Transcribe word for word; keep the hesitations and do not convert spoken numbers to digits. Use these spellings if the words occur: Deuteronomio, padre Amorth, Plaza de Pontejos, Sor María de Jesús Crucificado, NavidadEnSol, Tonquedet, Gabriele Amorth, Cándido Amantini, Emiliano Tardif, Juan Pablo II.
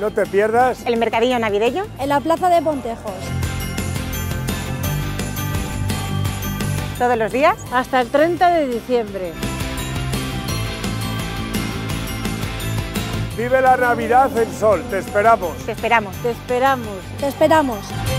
No te pierdas el mercadillo navideño en la Plaza de Pontejos. Todos los días hasta el treinta de diciembre. Vive la Navidad en Sol. Te esperamos. Te esperamos. Te esperamos. Te esperamos.